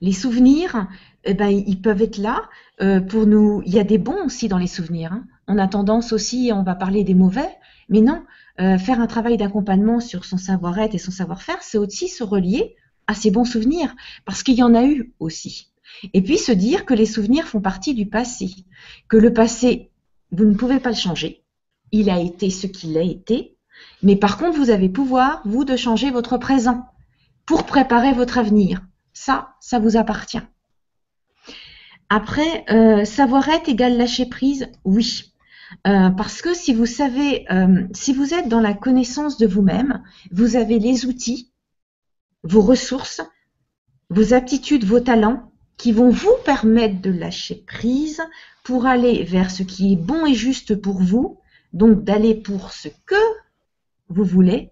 Les souvenirs, eh ben, ils peuvent être là euh, pour nous. Il y a des bons aussi dans les souvenirs, hein. On a tendance aussi, on va parler des mauvais, mais non, euh, faire un travail d'accompagnement sur son savoir-être et son savoir-faire, c'est aussi se relier à ses bons souvenirs, parce qu'il y en a eu aussi. Et puis se dire que les souvenirs font partie du passé, que le passé, vous ne pouvez pas le changer, il a été ce qu'il a été, mais par contre, vous avez pouvoir, vous, de changer votre présent pour préparer votre avenir. Ça, ça vous appartient. Après, euh, savoir-être égale lâcher prise, oui. Euh, parce que si vous savez, euh, si vous êtes dans la connaissance de vous-même, vous avez les outils, vos ressources, vos aptitudes, vos talents qui vont vous permettre de lâcher prise pour aller vers ce qui est bon et juste pour vous, donc d'aller pour ce que vous voulez,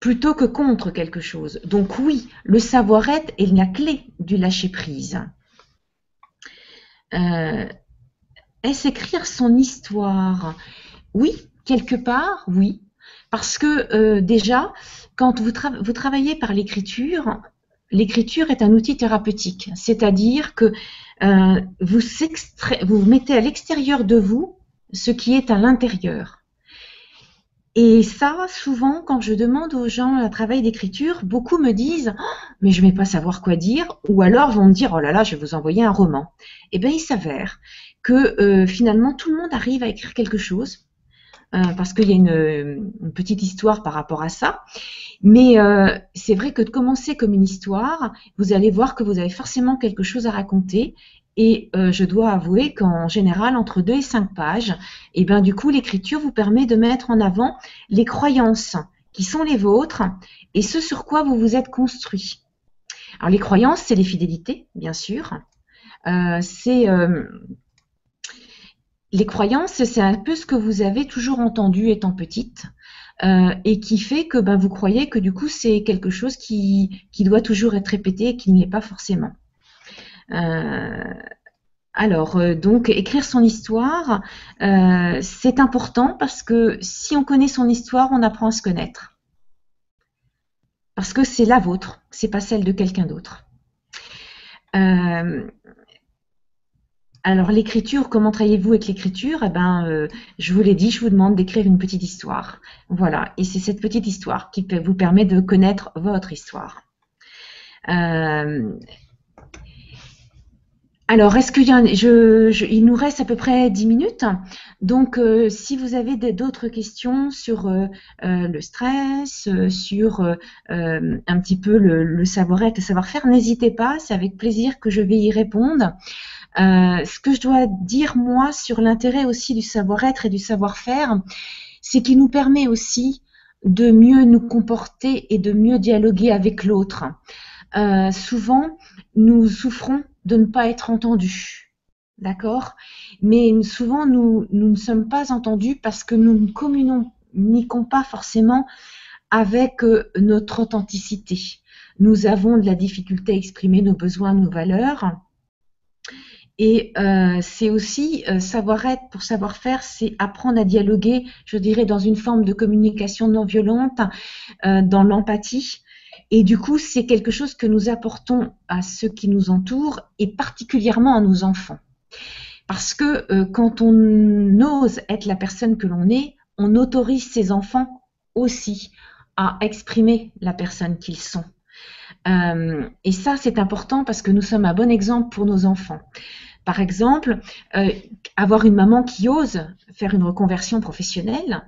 plutôt que contre quelque chose. Donc oui, le savoir-être est la clé du lâcher prise. Euh, Est-ce écrire son histoire? Oui, quelque part, oui. Parce que euh, déjà, quand vous, tra vous travaillez par l'écriture, l'écriture est un outil thérapeutique. C'est-à-dire que euh, vous, vous mettez à l'extérieur de vous ce qui est à l'intérieur. Et ça, souvent, quand je demande aux gens un travail d'écriture, beaucoup me disent oh, « mais je ne vais pas savoir quoi dire » ou alors vont me dire « oh là là, je vais vous envoyer un roman ». Eh bien, il s'avère que euh, finalement, tout le monde arrive à écrire quelque chose, euh, parce qu'il y a une, une petite histoire par rapport à ça. Mais euh, c'est vrai que de commencer comme une histoire, vous allez voir que vous avez forcément quelque chose à raconter. Et euh, je dois avouer qu'en général, entre deux et cinq pages, et ben, du coup, l'écriture vous permet de mettre en avant les croyances qui sont les vôtres et ce sur quoi vous vous êtes construit. Alors, les croyances, c'est les fidélités, bien sûr. Euh, c'est euh, les croyances, c'est un peu ce que vous avez toujours entendu étant petite euh, et qui fait que ben, vous croyez que du coup, c'est quelque chose qui, qui doit toujours être répété et qui ne l'est pas forcément. Euh, alors, euh, donc, écrire son histoire, euh, c'est important parce que si on connaît son histoire, on apprend à se connaître. Parce que c'est la vôtre, c'est pas celle de quelqu'un d'autre. Euh, alors, l'écriture, comment travaillez-vous avec l'écriture? Eh ben, euh, je vous l'ai dit, je vous demande d'écrire une petite histoire. Voilà, et c'est cette petite histoire qui peut vous permet de connaître votre histoire. Euh, Alors, est-ce qu'il y a, je, je, il nous reste à peu près dix minutes. Donc, euh, si vous avez d'autres questions sur euh, euh, le stress, euh, sur euh, un petit peu le, le savoir-être, le savoir-faire, n'hésitez pas, c'est avec plaisir que je vais y répondre. Euh, ce que je dois dire, moi, sur l'intérêt aussi du savoir-être et du savoir-faire, c'est qu'il nous permet aussi de mieux nous comporter et de mieux dialoguer avec l'autre. Euh, souvent, nous souffrons de ne pas être entendus, d'accord? Mais souvent, nous, nous ne sommes pas entendus parce que nous ne communiquons pas forcément avec notre authenticité. Nous avons de la difficulté à exprimer nos besoins, nos valeurs. Et euh, c'est aussi euh, savoir-être pour savoir-faire, c'est apprendre à dialoguer, je dirais, dans une forme de communication non violente, euh, dans l'empathie. Et du coup, c'est quelque chose que nous apportons à ceux qui nous entourent et particulièrement à nos enfants. Parce que euh, quand on ose être la personne que l'on est, on autorise ses enfants aussi à exprimer la personne qu'ils sont. Euh, et ça, c'est important parce que nous sommes un bon exemple pour nos enfants. Par exemple, euh, avoir une maman qui ose faire une reconversion professionnelle,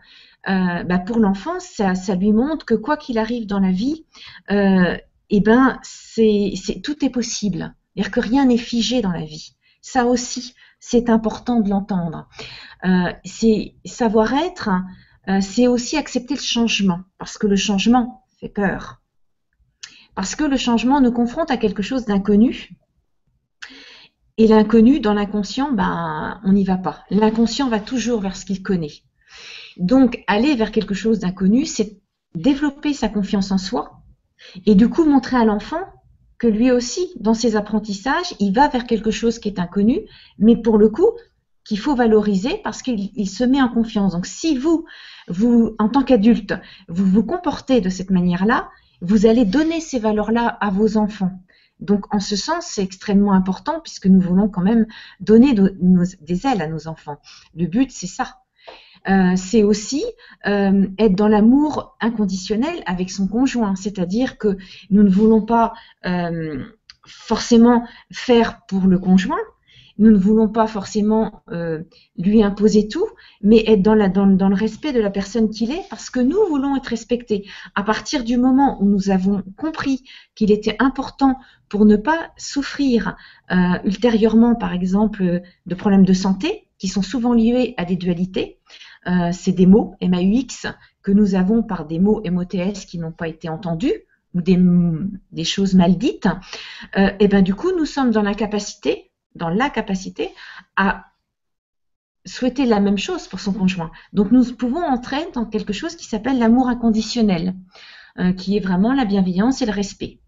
Euh, bah pour l'enfant, ça, ça lui montre que quoi qu'il arrive dans la vie, euh, et ben c'est, c'est, tout est possible. C'est-à-dire que rien n'est figé dans la vie. Ça aussi, c'est important de l'entendre. Euh, c'est savoir-être, euh, c'est aussi accepter le changement, parce que le changement fait peur. Parce que le changement nous confronte à quelque chose d'inconnu. Et l'inconnu, dans l'inconscient, ben, on n'y va pas. L'inconscient va toujours vers ce qu'il connaît. Donc, aller vers quelque chose d'inconnu, c'est développer sa confiance en soi et du coup montrer à l'enfant que lui aussi, dans ses apprentissages, il va vers quelque chose qui est inconnu, mais pour le coup, qu'il faut valoriser parce qu'il il se met en confiance. Donc, si vous, vous en tant qu'adulte, vous vous comportez de cette manière-là, vous allez donner ces valeurs-là à vos enfants. Donc, en ce sens, c'est extrêmement important puisque nous voulons quand même donner de, nos, des ailes à nos enfants. Le but, c'est ça. Euh, c'est aussi euh, être dans l'amour inconditionnel avec son conjoint. C'est-à-dire que nous ne voulons pas euh, forcément faire pour le conjoint. Nous ne voulons pas forcément euh, lui imposer tout, mais être dans, la, dans, dans le respect de la personne qu'il est, parce que nous voulons être respectés. À partir du moment où nous avons compris qu'il était important pour ne pas souffrir euh, ultérieurement, par exemple, de problèmes de santé, qui sont souvent liés à des dualités, euh, c'est des mots, M A U X, que nous avons par des mots M O T S qui n'ont pas été entendus, ou des, des choses mal dites, euh, et ben du coup, nous sommes dans la capacité dans la capacité à souhaiter la même chose pour son conjoint. Donc, nous pouvons entrer dans quelque chose qui s'appelle l'amour inconditionnel, euh, qui est vraiment la bienveillance et le respect.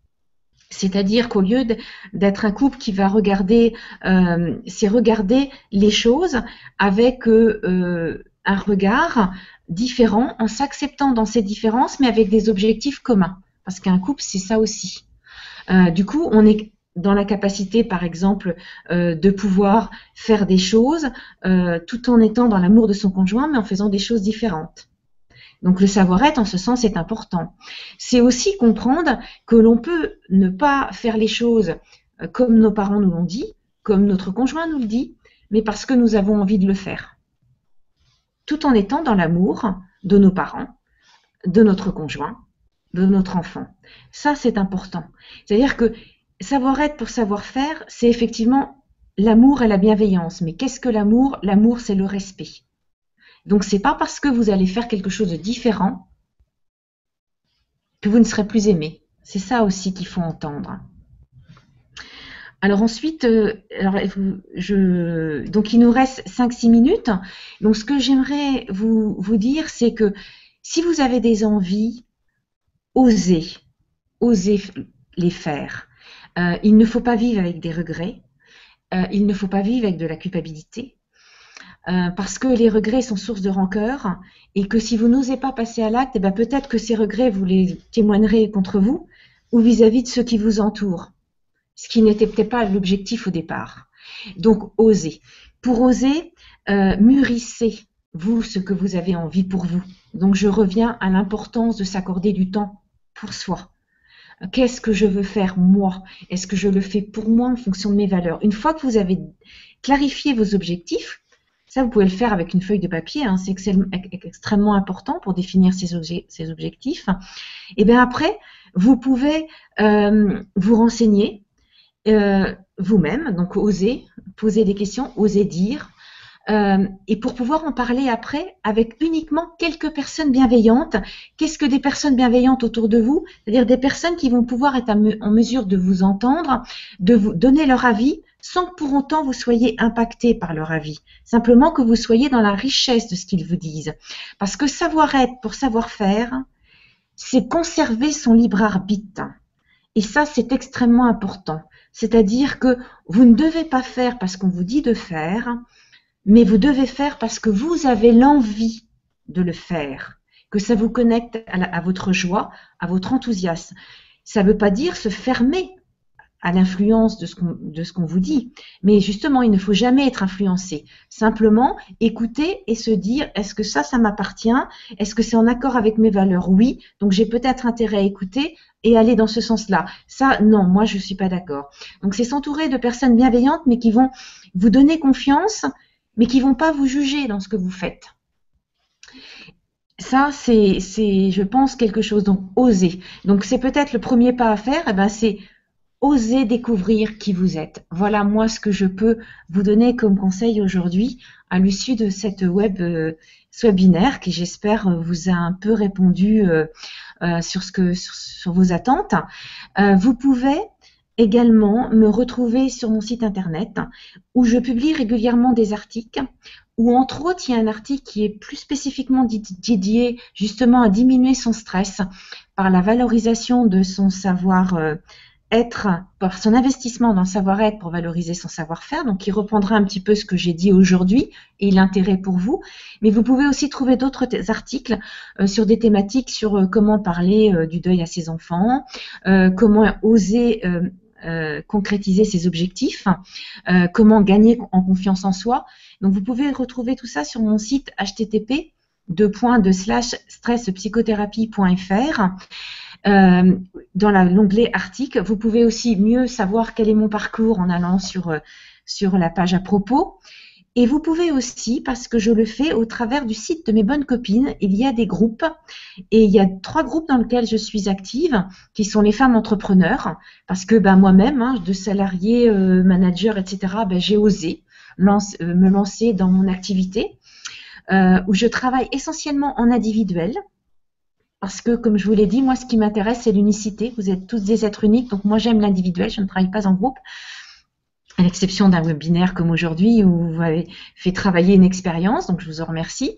C'est-à-dire qu'au lieu d'être un couple qui va regarder, euh, c'est regarder les choses avec euh, un regard différent, en s'acceptant dans ces différences, mais avec des objectifs communs. Parce qu'un couple, c'est ça aussi. Euh, du coup, on est dans la capacité, par exemple, euh, de pouvoir faire des choses euh, tout en étant dans l'amour de son conjoint, mais en faisant des choses différentes. Donc, le savoir-être, en ce sens, est important. C'est aussi comprendre que l'on peut ne pas faire les choses euh, comme nos parents nous l'ont dit, comme notre conjoint nous le dit, mais parce que nous avons envie de le faire. Tout en étant dans l'amour de nos parents, de notre conjoint, de notre enfant. Ça, c'est important. C'est-à-dire que savoir-être pour savoir-faire, c'est effectivement l'amour et la bienveillance. Mais qu'est-ce que l'amour? L'amour, c'est le respect. Donc, c'est pas parce que vous allez faire quelque chose de différent que vous ne serez plus aimé. C'est ça aussi qu'il faut entendre. Alors ensuite, euh, alors, je, donc il nous reste cinq six minutes. Donc, ce que j'aimerais vous, vous dire, c'est que si vous avez des envies, osez, osez les faire. Euh, il ne faut pas vivre avec des regrets, euh, il ne faut pas vivre avec de la culpabilité, euh, parce que les regrets sont source de rancœur, et que si vous n'osez pas passer à l'acte, ben peut-être que ces regrets, vous les témoignerez contre vous, ou vis-à-vis de ceux qui vous entourent, ce qui n'était peut-être pas l'objectif au départ. Donc, osez. Pour oser, euh, mûrissez, vous, ce que vous avez envie pour vous. Donc, je reviens à l'importance de s'accorder du temps pour soi. Qu'est-ce que je veux faire, moi? Est-ce que je le fais pour moi en fonction de mes valeurs? Une fois que vous avez clarifié vos objectifs, ça, vous pouvez le faire avec une feuille de papier, hein, c'est extrêmement important pour définir ces, obje ces objectifs. Et bien après, vous pouvez euh, vous renseigner euh, vous-même, donc oser poser des questions, oser dire, Euh, et pour pouvoir en parler après avec uniquement quelques personnes bienveillantes. Qu'est-ce que des personnes bienveillantes autour de vous? C'est-à-dire des personnes qui vont pouvoir être en mesure de vous entendre, de vous donner leur avis, sans que pour autant vous soyez impacté par leur avis. Simplement que vous soyez dans la richesse de ce qu'ils vous disent. Parce que savoir-être pour savoir-faire, c'est conserver son libre arbitre. Et ça, c'est extrêmement important. C'est-à-dire que vous ne devez pas faire parce qu'on vous dit de faire, mais vous devez faire parce que vous avez l'envie de le faire, que ça vous connecte à, la, à votre joie, à votre enthousiasme. Ça ne veut pas dire se fermer à l'influence de ce qu'on de ce qu'on vous dit, mais justement, il ne faut jamais être influencé. Simplement, écouter et se dire, est-ce que ça, ça m'appartient? Est-ce que c'est en accord avec mes valeurs? Oui, donc j'ai peut-être intérêt à écouter et aller dans ce sens-là. Ça, non, moi, je ne suis pas d'accord. Donc, c'est s'entourer de personnes bienveillantes, mais qui vont vous donner confiance, mais qui ne vont pas vous juger dans ce que vous faites. Ça, c'est, je pense, quelque chose. Donc, oser. Donc, c'est peut-être le premier pas à faire, eh ben, c'est oser découvrir qui vous êtes. Voilà, moi, ce que je peux vous donner comme conseil aujourd'hui, à l'issue de cette web, euh, ce webinaire, qui, j'espère, vous a un peu répondu euh, euh, sur, ce que, sur, sur vos attentes. Euh, vous pouvez également me retrouver sur mon site internet où je publie régulièrement des articles où, entre autres, il y a un article qui est plus spécifiquement dédié justement à diminuer son stress par la valorisation de son savoir être par son investissement dans le savoir-être pour valoriser son savoir-faire, donc il reprendra un petit peu ce que j'ai dit aujourd'hui et l'intérêt pour vous, mais vous pouvez aussi trouver d'autres articles euh, sur des thématiques, sur euh, comment parler euh, du deuil à ses enfants, euh, comment oser euh, euh, concrétiser ses objectifs, euh, comment gagner en confiance en soi. Donc vous pouvez retrouver tout ça sur mon site h t t p deux points de slash stress psychothérapie point f r. Euh, dans l'onglet article, vous pouvez aussi mieux savoir quel est mon parcours en allant sur, sur la page à propos. Et vous pouvez aussi, parce que je le fais au travers du site de Mes Bonnes Copines, il y a des groupes, et il y a trois groupes dans lesquels je suis active, qui sont les femmes entrepreneurs, parce que ben, moi-même, hein, de salarié, euh, manager, et cetera, ben, j'ai osé lance, euh, me lancer dans mon activité, euh, où je travaille essentiellement en individuel. Parce que, comme je vous l'ai dit, moi, ce qui m'intéresse, c'est l'unicité. Vous êtes tous des êtres uniques, donc moi, j'aime l'individuel, je ne travaille pas en groupe, à l'exception d'un webinaire comme aujourd'hui où vous avez fait travailler une expérience, donc je vous en remercie.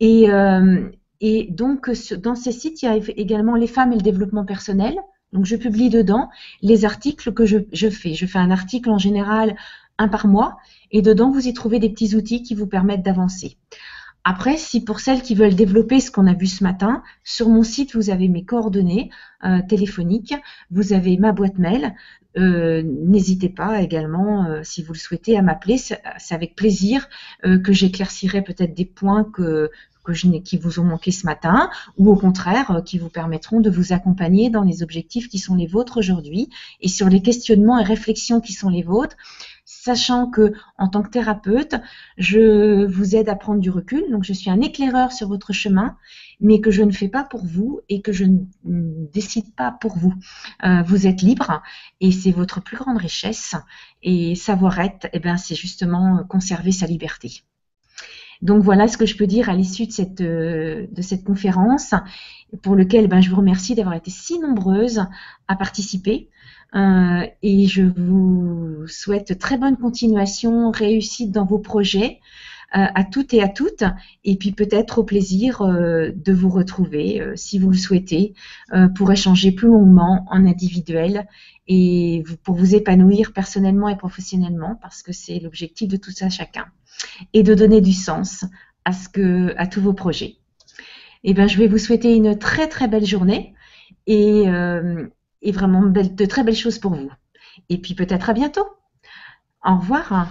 Et, euh, et donc, dans ces sites, il y a également les femmes et le développement personnel. Donc, je publie dedans les articles que je, je fais. Je fais un article, en général, un par mois, et dedans, vous y trouvez des petits outils qui vous permettent d'avancer. Après, si pour celles qui veulent développer ce qu'on a vu ce matin, sur mon site, vous avez mes coordonnées euh, téléphoniques, vous avez ma boîte mail. Euh, n'hésitez pas également, euh, si vous le souhaitez, à m'appeler. C'est avec plaisir euh, que j'éclaircirai peut-être des points que, que je n'ai, qui vous ont manqué ce matin, ou au contraire, euh, qui vous permettront de vous accompagner dans les objectifs qui sont les vôtres aujourd'hui et sur les questionnements et réflexions qui sont les vôtres. Sachant que, en tant que thérapeute, je vous aide à prendre du recul, donc je suis un éclaireur sur votre chemin, mais que je ne fais pas pour vous et que je ne décide pas pour vous. Euh, vous êtes libre et c'est votre plus grande richesse. Et savoir-être, eh ben, c'est justement conserver sa liberté. Donc voilà ce que je peux dire à l'issue de cette, de cette conférence, pour laquelle ben, je vous remercie d'avoir été si nombreuses à participer. Euh, et je vous souhaite très bonne continuation, réussite dans vos projets, euh, à toutes et à toutes, et puis peut-être au plaisir euh, de vous retrouver, euh, si vous le souhaitez, euh, pour échanger plus longuement en individuel et vous, pour vous épanouir personnellement et professionnellement, parce que c'est l'objectif de tout ça chacun, et de donner du sens à, ce que, à tous vos projets. Et ben, je vais vous souhaiter une très très belle journée, et euh, et vraiment de très belles choses pour vous. Et puis peut-être à bientôt. Au revoir.